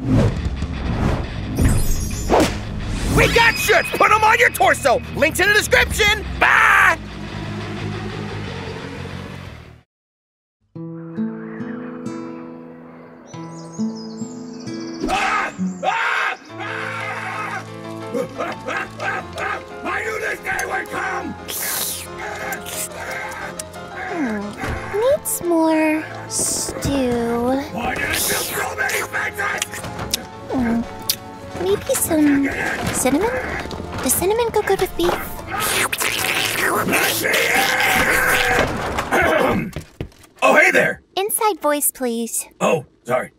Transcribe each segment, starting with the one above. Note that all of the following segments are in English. We got shirts! Put them on your torso! Links in the description! Bye! I knew this day would come! Oh, needs more stew. Why did I feel so many faces? Maybe some cinnamon? Does cinnamon go good with beef? Oh, hey there! Inside voice, please. Oh, sorry.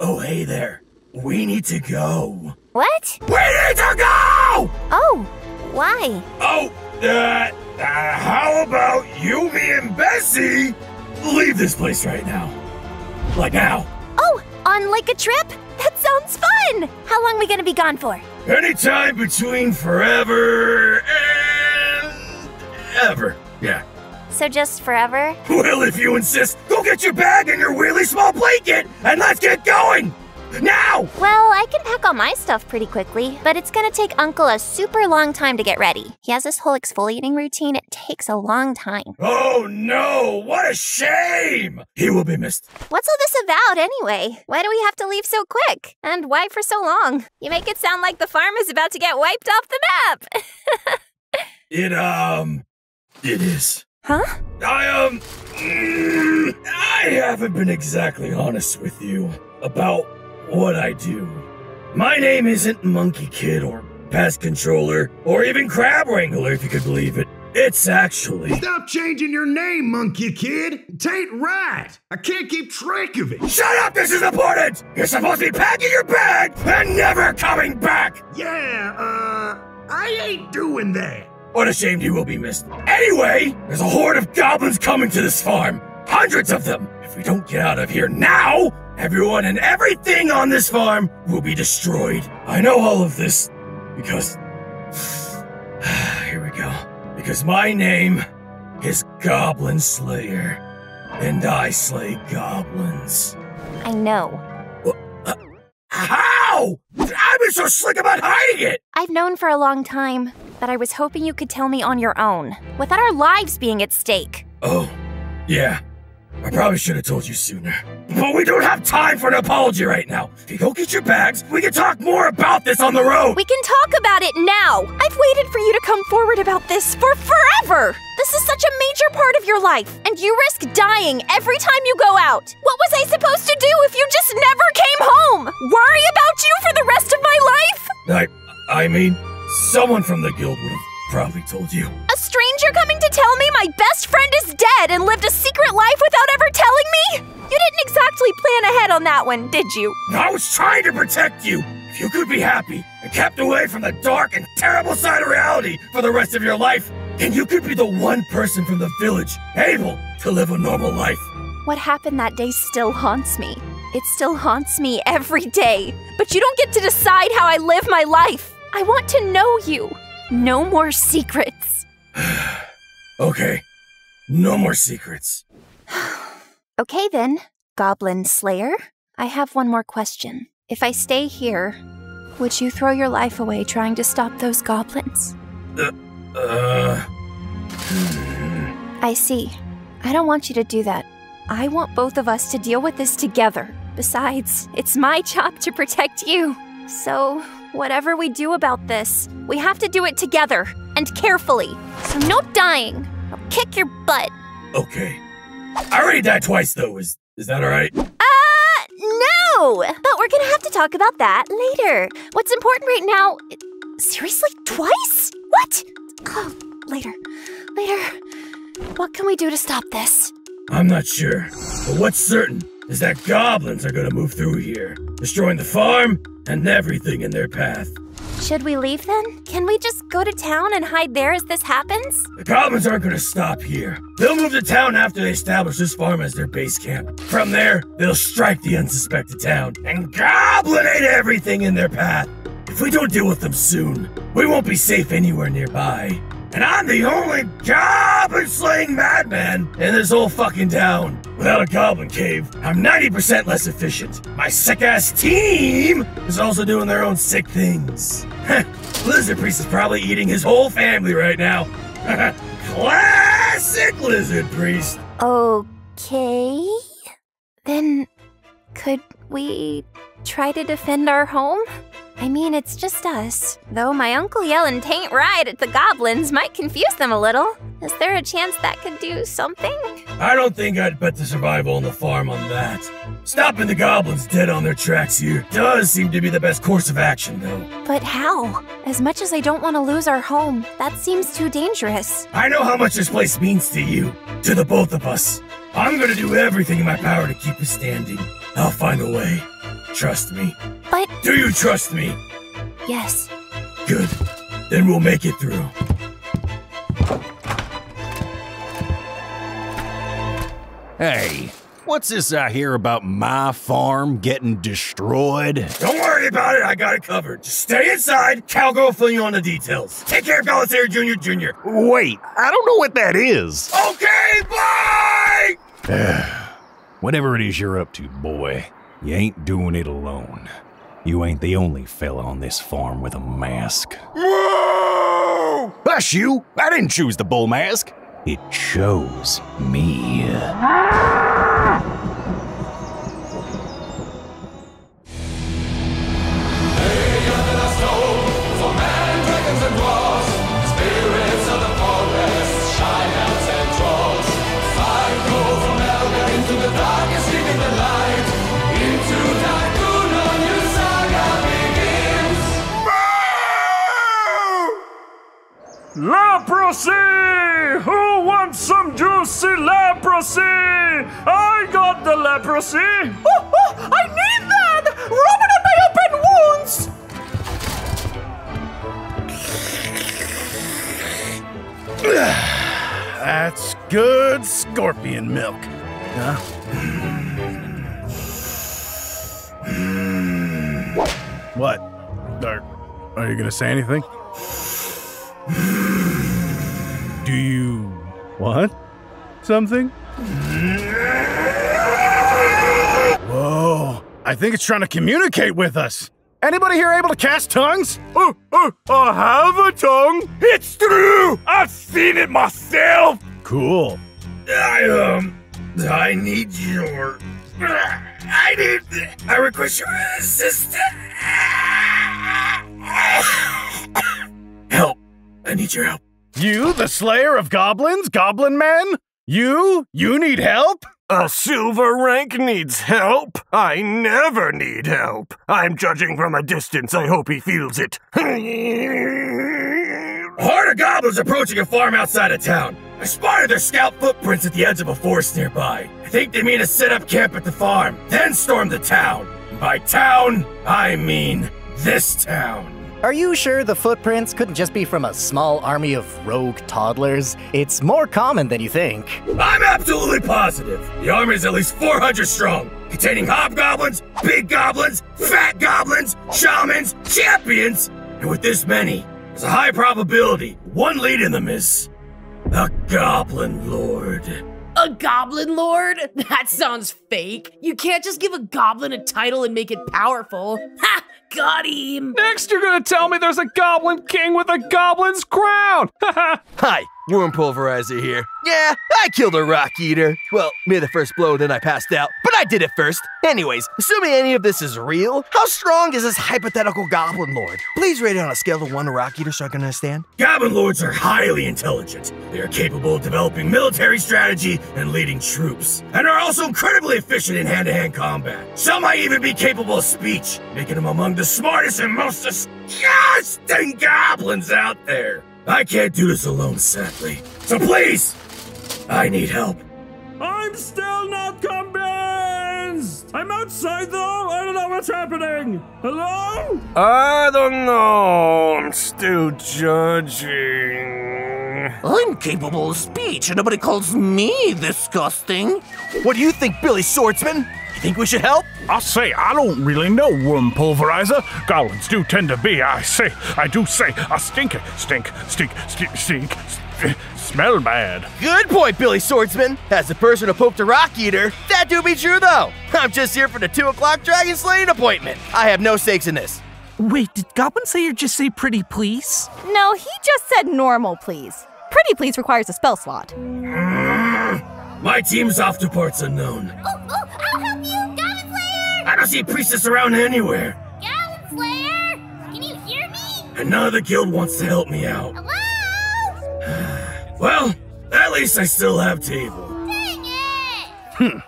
Oh, hey there. We need to go. What? We need to go! Oh, why? Oh, how about you, me, and Bessie leave this place right now? Like now. Oh, on like a trip? That sounds fun! How long are we gonna be gone for? Anytime between forever and ever. Yeah. So just forever? Well, if you insist, go get your bag and your really small blanket and let's get going! Now! Well, I can pack all my stuff pretty quickly, but it's gonna take Uncle a super long time to get ready. He has this whole exfoliating routine, it takes a long time. Oh no, what a shame! He will be missed. What's all this about anyway? Why do we have to leave so quick? And why for so long? You make it sound like the farm is about to get wiped off the map! It is. Huh? I haven't been exactly honest with you about what I do. My name isn't Monkey Kid or Pest Controller or even Crab Wrangler, if you could believe it. It's actually... Stop changing your name, Monkey Kid! Tain't right! I can't keep track of it! Shut up! This is important! You're supposed to be packing your bag and never coming back! Yeah, I ain't doing that! What a shame, you will be missed. Anyway, there's a horde of goblins coming to this farm. Hundreds of them! If we don't get out of here now, everyone and everything on this farm will be destroyed. I know all of this because... Here we go. Because my name is Goblin Slayer, and I slay goblins. I know. How? I've been so slick about hiding it! I've known for a long time, but I was hoping you could tell me on your own, without our lives being at stake. Oh, yeah. I probably should have told you sooner. But we don't have time for an apology right now. If you go get your bags, we can talk more about this on the road. We can talk about it now. I've waited for you to come forward about this for forever. This is such a major part of your life, and you risk dying every time you go out. What was I supposed to do if you just never came home? Worry about you for the rest of my life? I mean, someone from the guild would have probably told you. A stranger coming to tell me my best friend is dead and lived a secret life without ever telling me? You didn't exactly plan ahead on that one, did you? I was trying to protect you. If you could be happy and kept away from the dark and terrible side of reality for the rest of your life, then you could be the one person from the village able to live a normal life. What happened that day still haunts me. It still haunts me every day. But you don't get to decide how I live my life. I want to know you. No more secrets. Okay. No more secrets. Okay then, Goblin Slayer. I have one more question. If I stay here, would you throw your life away trying to stop those goblins? I see. I don't want you to do that. I want both of us to deal with this together. Besides, it's my job to protect you. So... whatever we do about this, we have to do it together, and carefully. So no dying. I'll kick your butt. Okay. I already died twice, though. Is that all right? No! But we're gonna have to talk about that later. What's important right now... seriously? Twice? What? Oh, later. Later. What can we do to stop this? I'm not sure, but what's certain is that goblins are gonna move through here, destroying the farm and everything in their path. Should we leave then? Can we just go to town and hide there as this happens? The goblins aren't gonna stop here. They'll move to town after they establish this farm as their base camp. From there, they'll strike the unsuspected town and goblinate everything in their path. If we don't deal with them soon, we won't be safe anywhere nearby. and I'm the only goblin-slaying madman in this whole fucking town. Without a goblin cave, I'm 90% less efficient. My sick-ass team is also doing their own sick things. Lizard Priest is probably eating his whole family right now. Classic Lizard Priest. Okay... then... could we... try to defend our home? I mean, it's just us. Though my uncle yelling "tain't right" at the goblins might confuse them a little. Is there a chance that could do something? I don't think I'd bet the survival on the farm on that. Stopping the goblins dead on their tracks here does seem to be the best course of action, though. But how? As much as I don't want to lose our home, that seems too dangerous. I know how much this place means to you, to the both of us. I'm gonna do everything in my power to keep it standing. I'll find a way. Trust me. But... do you trust me? Yes. Good. Then we'll make it through. Hey, what's this I hear about my farm getting destroyed? Don't worry about it, I got it covered. Just stay inside, Calgo will fill you on the details. Take care of Belissaire Jr. Wait, I don't know what that is. Okay, bye! Whatever it is you're up to, boy, you ain't doing it alone. You ain't the only fella on this farm with a mask. Whoa! Hush you! I didn't choose the bull mask. It chose me. Ah! Leprosy! Who wants some juicy leprosy? I got the leprosy! Oh, I need that! Rub it on my open wounds! That's good scorpion milk. Huh? What? Are you gonna say anything? Do you want something? Whoa, I think it's trying to communicate with us. Anybody here able to cast tongues? I have a tongue. It's true, I've seen it myself. Cool. I need your... I request your assistance. Help. I need your help. You, the slayer of goblins, goblin man? You need help? A silver rank needs help. I never need help. I'm judging from a distance. I hope he feels it. A horde of goblins approaching a farm outside of town. I spotted their scout footprints at the edge of a forest nearby. I think they mean to set up camp at the farm, then storm the town. And by town, I mean this town. Are you sure the footprints couldn't just be from a small army of rogue toddlers? It's more common than you think. I'm absolutely positive. The army is at least 400 strong, containing hobgoblins, big goblins, fat goblins, shamans, champions. And with this many, there's a high probability one lead in them is a Goblin Lord. A Goblin Lord? That sounds fake. You can't just give a goblin a title and make it powerful. Ha! Got him! Next you're gonna tell me there's a Goblin King with a goblin's crown! Hi, Worm Pulverizer here. Yeah, I killed a Rock Eater. Well, made the first blow, then I passed out, but I did it first. Anyways, assuming any of this is real, how strong is this hypothetical Goblin Lord? Please rate it on a scale of 1 to Rock Eater so I can understand. Goblin Lords are highly intelligent. They are capable of developing military strategy and leading troops, and are also incredibly efficient in hand-to-hand combat. Some might even be capable of speech, making them among the smartest and most disgusting goblins out there. I can't do this alone, sadly. So please, I need help. I'm still not convinced! I'm outside though, I don't know what's happening! Hello? I don't know, I'm still judging. I'm capable of speech and nobody calls me disgusting. What do you think, Billy Swordsman? You think we should help? I say, I don't really know, Worm Pulverizer. Goblins do tend to be, I stink, smell bad. Good point, Billy Swordsman. As the person who pooped a Rock Eater, that do be true, though. I'm just here for the 2 o'clock Dragon Slaying appointment. I have no stakes in this. Wait, did Goblin Slayer just say pretty please? No, he just said normal please. Pretty please requires a spell slot. My team's off to parts unknown. Oh, I'll help you, Goblin Slayer! I don't see Priestess around anywhere. Goblin Slayer, can you hear me? And none of the guild wants to help me out. Hello? Well, at least I still have table. Dang it!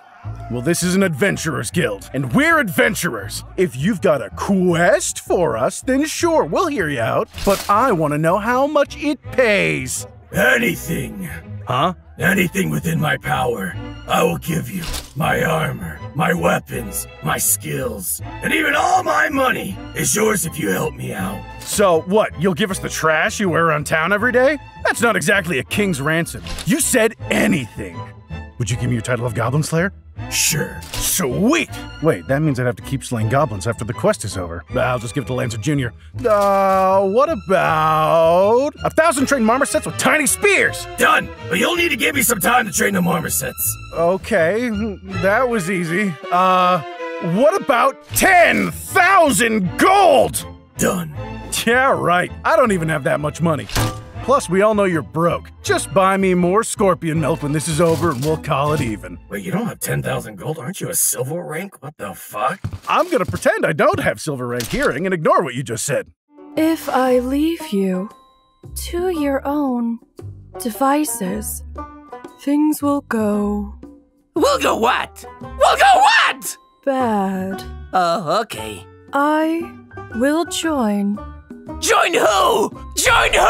Well, this is an adventurer's guild, and we're adventurers. If you've got a quest for us, then sure, we'll hear you out. But I want to know how much it pays. Anything. Huh? Anything within my power, I will give you. My armor, my weapons, my skills, and even all my money is yours if you help me out. So what, you'll give us the trash you wear around town every day? That's not exactly a king's ransom. You said anything. Would you give me your title of Goblin Slayer? Sure. Sweet! Wait, that means I'd have to keep slaying goblins after the quest is over. I'll just give it to Lancer Jr. What about 1,000 trained marmosets with tiny spears? Done! But you'll need to give me some time to train the marmosets. Okay, that was easy. What about 10,000 gold? Done. Yeah, right. I don't even have that much money. Plus, we all know you're broke. Just buy me more scorpion milk when this is over and we'll call it even. Wait, you don't have 10,000 gold? Aren't you a silver rank? What the fuck? I'm gonna pretend I don't have silver rank hearing and ignore what you just said. If I leave you to your own devices, things will go... Will go what? Will go what? Bad. Oh, okay. I will join... Join who? Join who?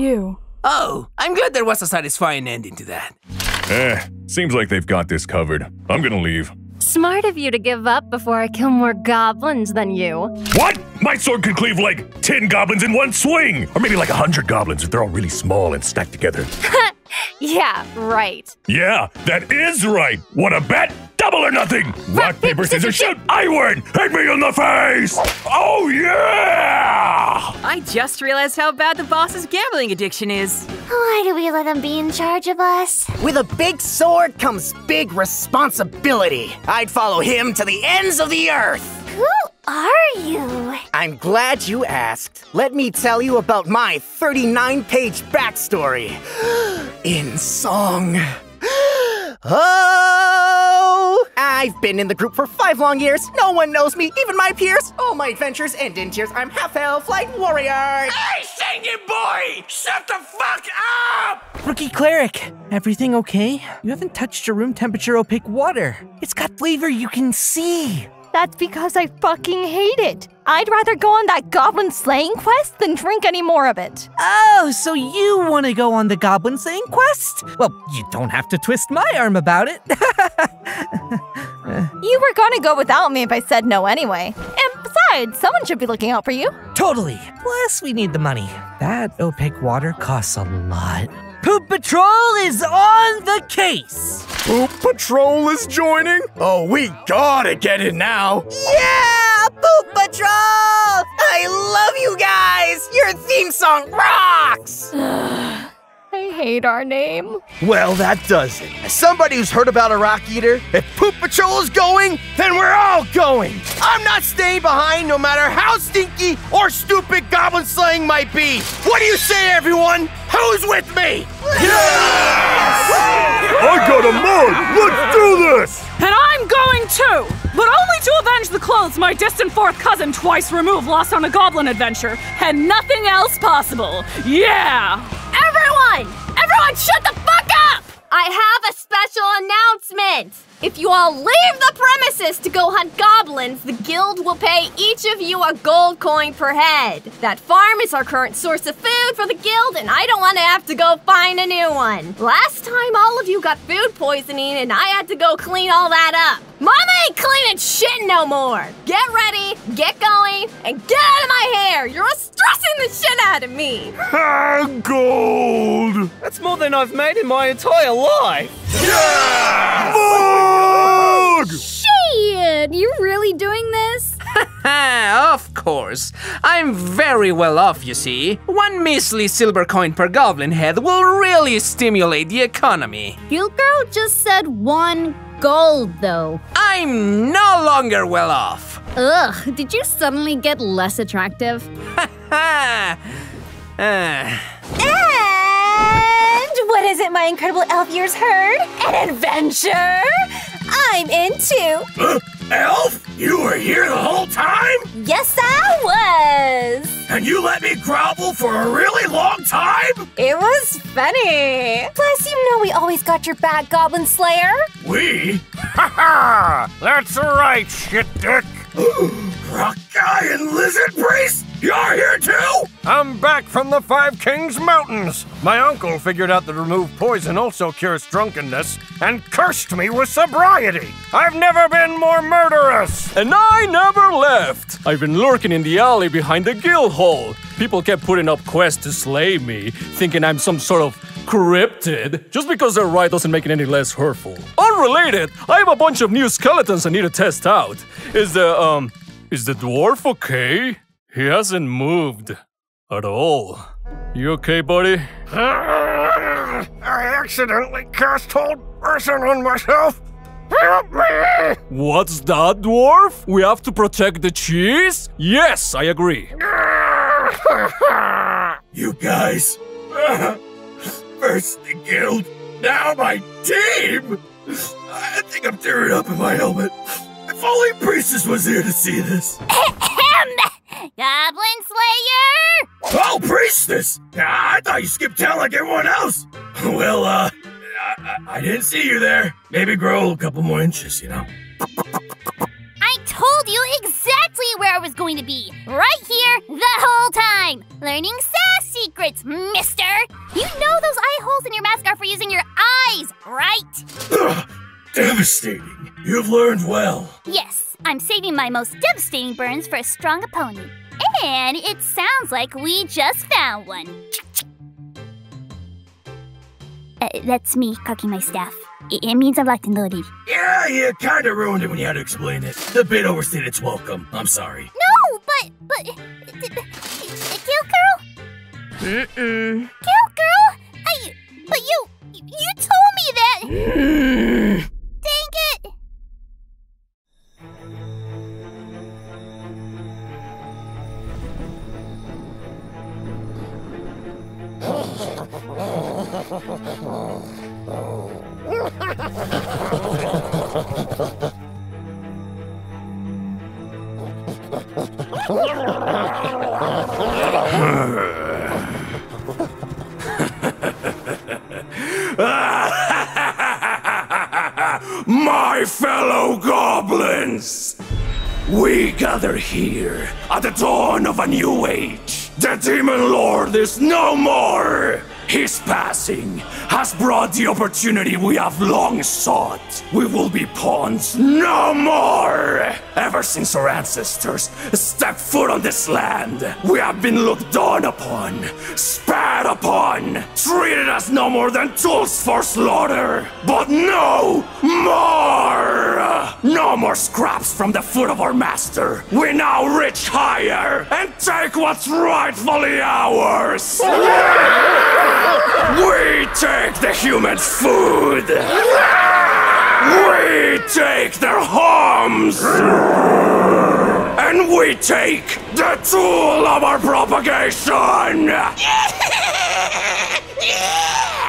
You. Oh, I'm glad there was a satisfying ending to that. Seems like they've got this covered. I'm gonna leave. Smart of you to give up before I kill more goblins than you. What? My sword could cleave like 10 goblins in one swing! Or maybe like 100 goblins if they're all really small and stacked together. Yeah, right. Yeah, that is right. What a bet! Double or nothing! Rock, paper, scissors, shoot! I win! Hit me in the face! Oh, yeah! I just realized how bad the boss's gambling addiction is. Why do we let them be in charge of us? With a big sword comes big responsibility. I'd follow him to the ends of the earth. Who are you? I'm glad you asked. Let me tell you about my 39-page backstory. In song. Oh! I've been in the group for 5 long years. No one knows me, even my peers. All my adventures end in tears. I'm half-elf like warrior. Hey, singing boy! Shut the fuck up! Rookie cleric, everything okay? You haven't touched your room temperature opaque water. It's got flavor you can see. That's because I fucking hate it. I'd rather go on that goblin slaying quest than drink any more of it. Oh, so you want to go on the goblin slaying quest? Well, you don't have to twist my arm about it. You were gonna go without me if I said no anyway. And besides, someone should be looking out for you. Totally. Plus, we need the money. That opaque water costs a lot. Poop Patrol is on the case! Poop Patrol is joining? Oh, we gotta get it now! Yeah! Poop Patrol! I love you guys! Your theme song rocks! I hate our name. Well, that does it. As somebody who's heard about a Rock Eater, if Poop Patrol is going, then we're all going! I'm not staying behind no matter how stinky or stupid goblin slaying might be! What do you say, everyone? Who's with me? Yes! I got a mug! Let's do this! And I'm going too! But only to avenge the clothes my distant 4th cousin twice removed lost on a goblin adventure, and nothing else possible! Yeah! Everyone! Everyone shut the fuck up! I have a special announcement! If you all leave the premises to go hunt goblins, the guild will pay each of you a gold coin per head. That farm is our current source of food for the guild, and I don't want to have to go find a new one. Last time, all of you got food poisoning, and I had to go clean all that up. Mama ain't cleaning shit no more. Get ready, get going, and get out of my hair. You're stressing the shit out of me. Gold! That's more than I've made in my entire life. Yeah! Dog! Shit! You really doing this? Of course. I'm very well off, you see. One measly silver coin per goblin head will really stimulate the economy. Your girl just said one gold, though. I'm no longer well off. Ugh, did you suddenly get less attractive? And what is it my incredible elf ears heard? An adventure? I'm into... Elf? You were here the whole time? Yes, I was. And you let me grovel for a really long time? It was funny. Plus, you know we always got your back, Goblin Slayer. We? Ha-ha! That's right, shit dick. Rock Guy and Lizard Priest? You're here too? I'm back from the Five Kings Mountains. My uncle figured out that remove poison also cures drunkenness and cursed me with sobriety. I've never been more murderous. And I never left. I've been lurking in the alley behind the guild hall. People kept putting up quests to slay me, thinking I'm some sort of cryptid. Just because they're right doesn't make it any less hurtful. Unrelated, I have a bunch of new skeletons I need to test out. Is the dwarf okay? He hasn't moved at all. You okay, buddy? I accidentally cast Hold Person on myself. Help me! What's that, dwarf? We have to protect the cheese? Yes, I agree. You guys. First the guild, now my team. I think I'm tearing up in my helmet. If only Priestess was here to see this. Goblin Slayer! Oh, Priestess! I thought you skipped town like everyone else. Well, I didn't see you there. Maybe grow a couple more inches, you know. I told you exactly where I was going to be. Right here, the whole time. Learning sass secrets, mister. You know those eye holes in your mask are for using your eyes, right? Devastating. You've learned well. Yes. I'm saving my most devastating burns for a strong opponent. And it sounds like we just found one. That's me cocking my staff. It means I'm locked and loaded. Yeah, you kinda ruined it when you had to explain it. The bit overstayed its welcome. I'm sorry. No, but... Guild Girl? Guild Girl? But you told me that... Dang it! My fellow goblins, we gather here at the dawn of a new age. The Demon Lord is no more. His passing has brought the opportunity we have long sought. We will be pawns no more! Ever since our ancestors stepped foot on this land, we have been looked down upon, spat upon, treated as no more than tools for slaughter. But no more! No more scraps from the foot of our master. We now reach higher and take what's rightfully ours! We take the human food! We take their homes! And we take the tool of our propagation!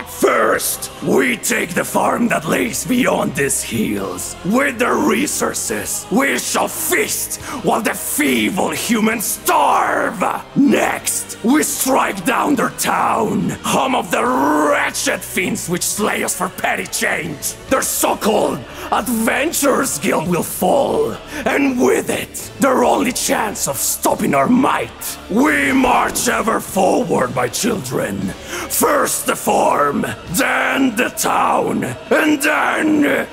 First, we take the farm that lays beyond these hills. With their resources, we shall feast while the feeble humans starve. Next, we strike down their town, home of the wretched fiends which slay us for petty change. Their so-called Adventurers Guild will fall, and with it, their only chance of stopping our might. We march ever forward, my children. First the farm, then the town, and then the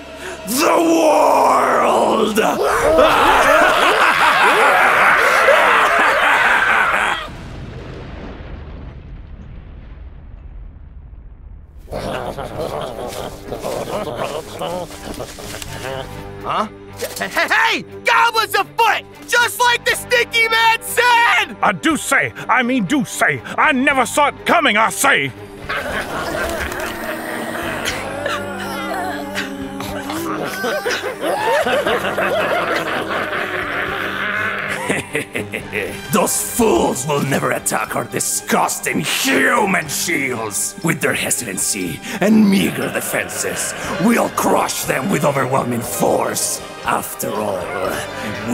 world! like the sticky man said! I do say, I mean do say, I never saw it coming, I say! Those fools will never attack our disgusting human shields! With their hesitancy and meager defenses, we'll crush them with overwhelming force. After all,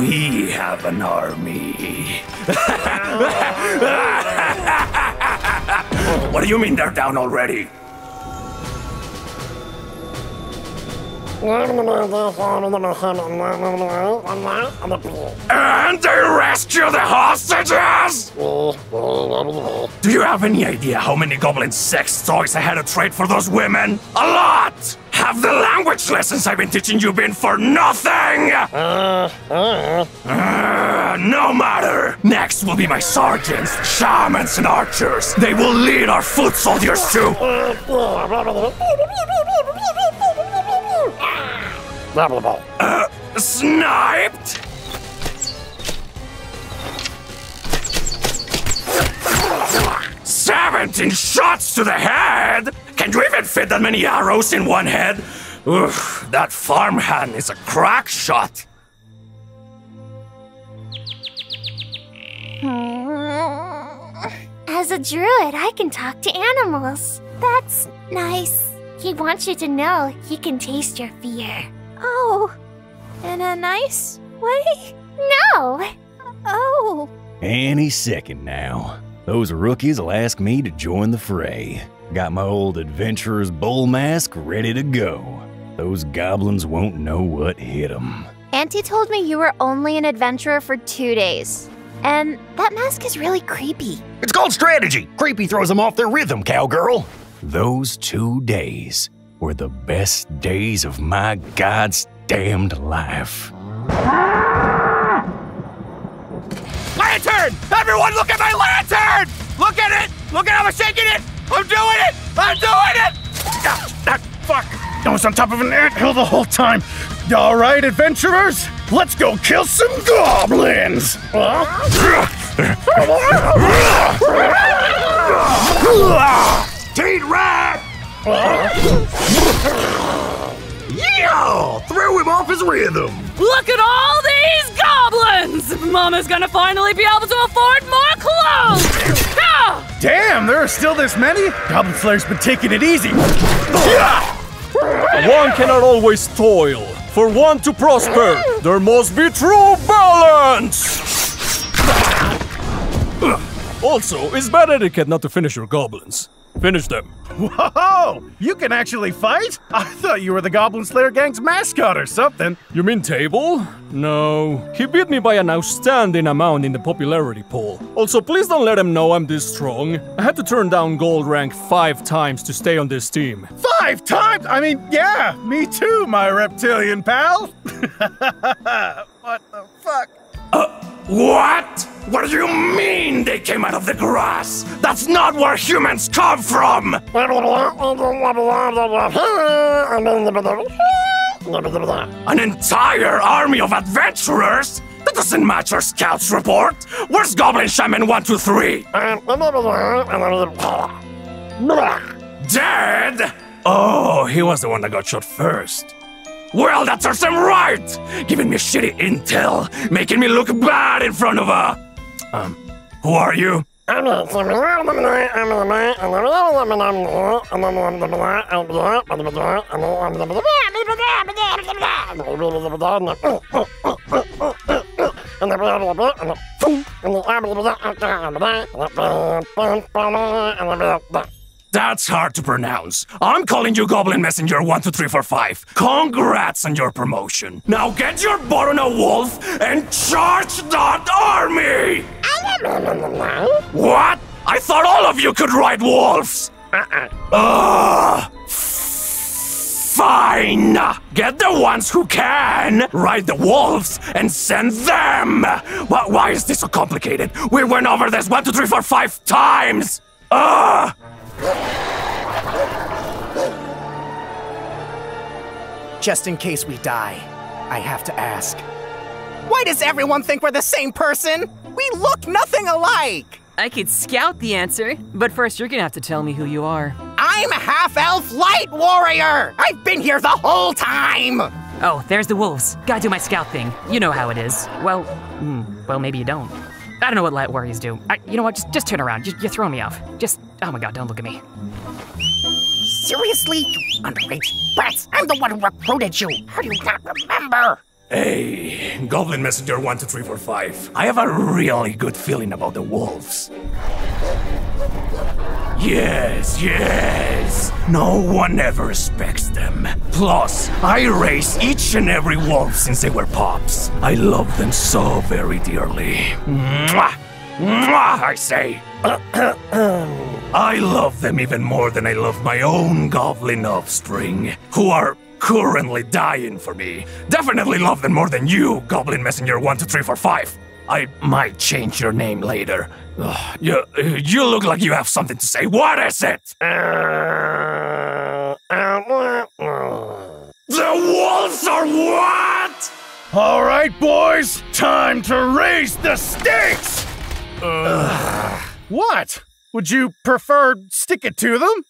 we have an army. What do you mean they're down already? And they rescue the hostages? Do you have any idea how many goblin sex toys I had to trade for those women? A lot! Have the language lessons I've been teaching you been for nothing? No matter! Next will be my sergeants, shamans, and archers. They will lead our foot soldiers too! Sniped? Sniped? 17 shots to the head? Can you even fit that many arrows in one head? Oof, that farmhand is a crack shot. As a druid, I can talk to animals. That's nice. He wants you to know he can taste your fear. Oh, in a nice way? No! Oh. Any second now. Those rookies will ask me to join the fray. Got my old adventurer's bull mask ready to go. Those goblins won't know what hit them. Auntie told me you were only an adventurer for 2 days. And that mask is really creepy. It's called strategy. Creepy throws them off their rhythm, cowgirl. Those 2 days were the best days of my God's damned life. Lantern! Everyone look at my lantern! Look at it! Look at how I'm shaking it! I'm doing it! I'm doing it! That fuck! I was on top of an anthill the whole time. All right, adventurers, let's go kill some goblins! Teed rat! Yeah! Throw him off his rhythm! Look at all these goblins! Mama's gonna finally be able to afford more clothes! Damn, there are still this many? Goblin Slayer's been taking it easy. One cannot always toil. For one to prosper, there must be true balance! Also, it's bad etiquette not to finish your goblins. Finish them. Whoa! You can actually fight? I thought you were the Goblin Slayer gang's mascot or something. You mean Table? No. He beat me by an outstanding amount in the popularity poll. Also, please don't let him know I'm this strong. I had to turn down gold rank 5 times to stay on this team. 5 times? I mean, yeah, me too, my reptilian pal. What the fuck? What? What do you mean they came out of the grass? That's not where humans come from! An entire army of adventurers? That doesn't match our scouts report! Where's Goblin Shaman 123? Dead? Oh, he was the one that got shot first. Well, that serves him right! Giving me shitty intel, making me look bad in front of her! Who are you? That's hard to pronounce. I'm calling you Goblin Messenger 12345. Congrats on your promotion. Now get your butt on a wolf and charge that army! What? I thought all of you could ride wolves! Fine! Get the ones who can! Ride the wolves and send them! But why is this so complicated? We went over this 1, 2, 3, 4, 5 times! Just in case we die, I have to ask, Why does everyone think we're the same person? We look nothing alike! I could scout the answer, but first you're gonna have to tell me who you are. I'm a half-elf light warrior! I've been here the whole time! Oh, there's the wolves. Gotta do my scout thing. You know how it is. Well, maybe you don't. I don't know what light warriors do. You know what, just turn around. You're throwing me off. Oh my god, don't look at me. Seriously, you underage brats! I'm the one who recruited you! How do you not remember? Hey, Goblin Messenger 12345. I have a really good feeling about the wolves. Yes. No one ever respects them. Plus, I raised each and every wolf since they were pups. I love them so very dearly. Mwah! Mwah, I say. I love them even more than I love my own goblin offspring, who are currently dying for me. Definitely love them more than you, Goblin Messenger 12345. I might change your name later. You look like you have something to say. What is it? The wolves are what? All right, boys, time to raise the stakes. What? Would you prefer stick it to them?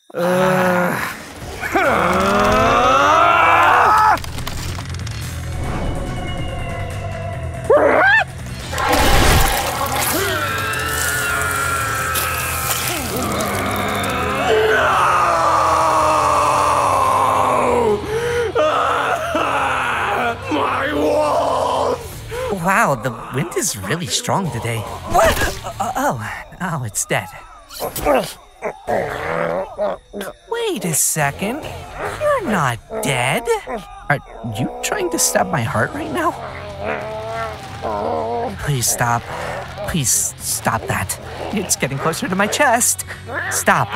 Wow, the wind is really strong today. What? Oh, it's dead. Wait a second. You're not dead. Are you trying to stop my heart right now? Please stop. Please stop that. It's getting closer to my chest. Stop.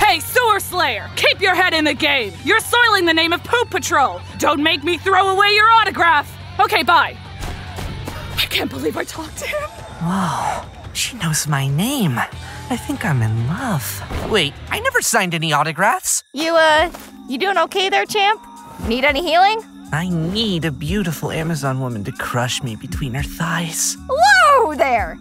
Hey, Sewer Slayer! Keep your head in the game! You're soiling the name of Poop Patrol! Don't make me throw away your autograph! Okay, bye. I can't believe I talked to him. Whoa, she knows my name. I think I'm in love. Wait, I never signed any autographs. You doing okay there, champ? Need any healing? I need a beautiful Amazon woman to crush me between her thighs. Whoa there!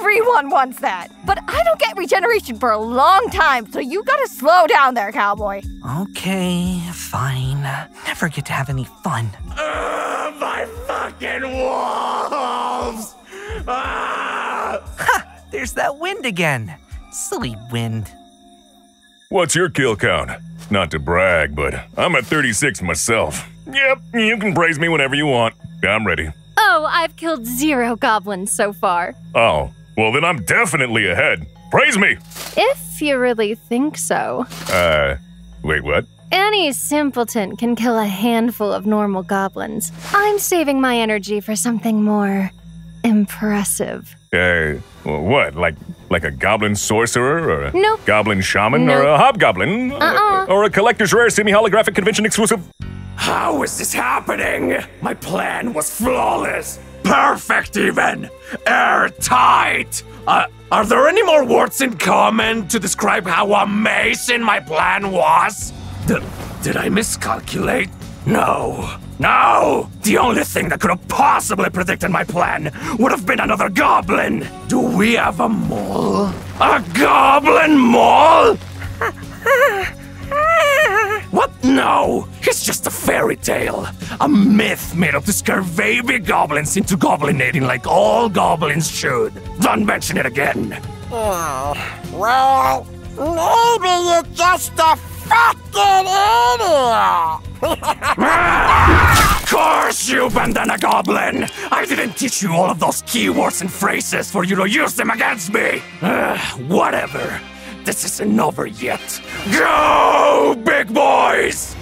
Everyone wants that, but I don't get regeneration for a long time, so you gotta slow down there, cowboy. Okay, fine. Never get to have any fun. My fucking wolves! Ha! There's that wind again. Silly wind. What's your kill count? Not to brag, but I'm at 36 myself. Yep, you can praise me whenever you want. I'm ready. Oh, I've killed 0 goblins so far. Oh. Well, then I'm definitely ahead. Praise me! If you really think so. Wait, what? Any simpleton can kill a handful of normal goblins. I'm saving my energy for something more impressive. What? Like a goblin sorcerer? Or a nope. Goblin shaman? Nope. Or a hobgoblin? Or a collector's rare semi-holographic convention exclusive? How is this happening? My plan was flawless. Perfect, even! Airtight! Are there any more words in common to describe how amazing my plan was? Did I miscalculate? No! The only thing that could have possibly predicted my plan would have been another goblin! Do we have a mole? A goblin mole?! What? No! It's just a fairy tale. A myth made up to scare baby goblins into goblinating like all goblins should. Don't mention it again. Oh, well, maybe you're just a fucking idiot. Curse you, bandana goblin! I didn't teach you all of those keywords and phrases for you to use them against me. Whatever. This isn't over yet. Go, big boys!